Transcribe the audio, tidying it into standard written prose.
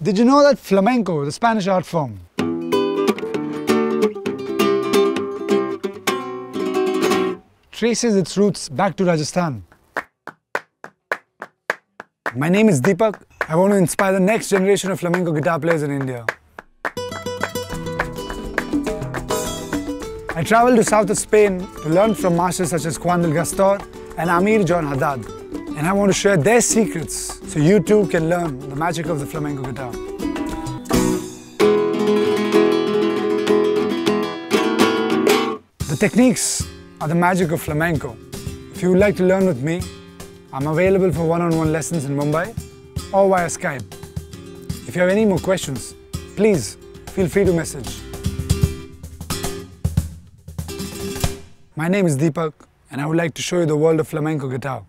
Did you know that flamenco, the Spanish art form, traces its roots back to Rajasthan? My name is Deepak. I want to inspire the next generation of flamenco guitar players in India. I traveled to south of Spain to learn from masters such as Juan del Gastor and Amir John Haddad. And I want to share their secrets so you too can learn the magic of the flamenco guitar. The techniques are the magic of flamenco. If you would like to learn with me, I'm available for one-on-one lessons in Mumbai or via Skype. If you have any more questions, please feel free to message. My name is Deepak and I would like to show you the world of flamenco guitar.